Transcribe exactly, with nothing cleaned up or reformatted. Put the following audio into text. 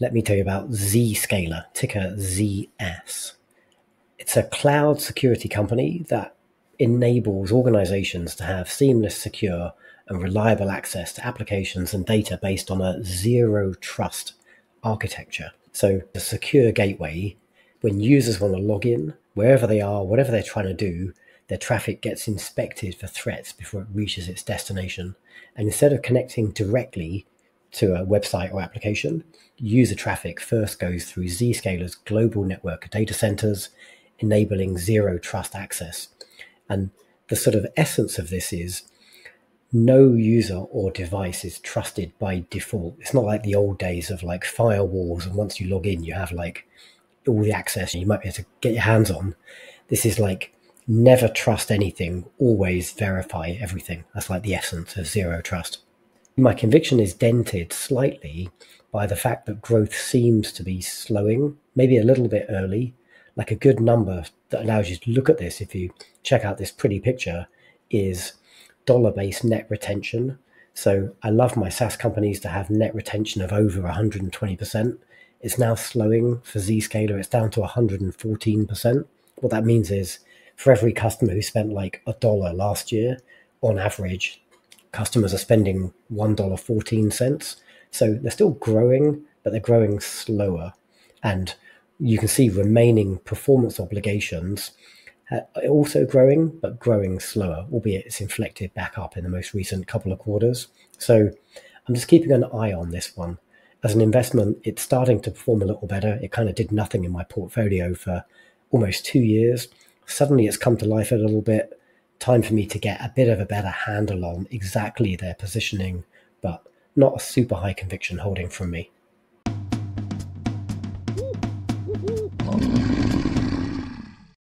let me tell you about Zscaler, ticker Z S. It's a cloud security company that enables organizations to have seamless, secure, and reliable access to applications and data based on a zero trust architecture. So a secure gateway, when users want to log in, wherever they are, whatever they're trying to do, their traffic gets inspected for threats before it reaches its destination. And instead of connecting directly to a website or application, user traffic first goes through Zscaler's global network of data centers, enabling zero trust access. And the sort of essence of this is no user or device is trusted by default. It's not like the old days of like firewalls, and once you log in, you have like all the access you might be able to get your hands on. This is like never trust anything, always verify everything. That's like the essence of zero trust. My conviction is dented slightly by the fact that growth seems to be slowing, maybe a little bit early. Like a good number that allows you to look at this, if you check out this pretty picture, is dollar-based net retention. So I love my SaaS companies to have net retention of over one hundred twenty percent. It's now slowing for Zscaler. It's down to one hundred fourteen percent. What that means is for every customer who spent like a dollar last year, on average, customers are spending one dollar fourteen cents. So they're still growing, but they're growing slower. And you can see remaining performance obligations also growing, but growing slower, albeit it's inflected back up in the most recent couple of quarters. So I'm just keeping an eye on this one. As an investment, it's starting to perform a little better. It kind of did nothing in my portfolio for almost two years. Suddenly it's come to life a little bit. Time for me to get a bit of a better handle on exactly their positioning, but not a super high conviction holding from me.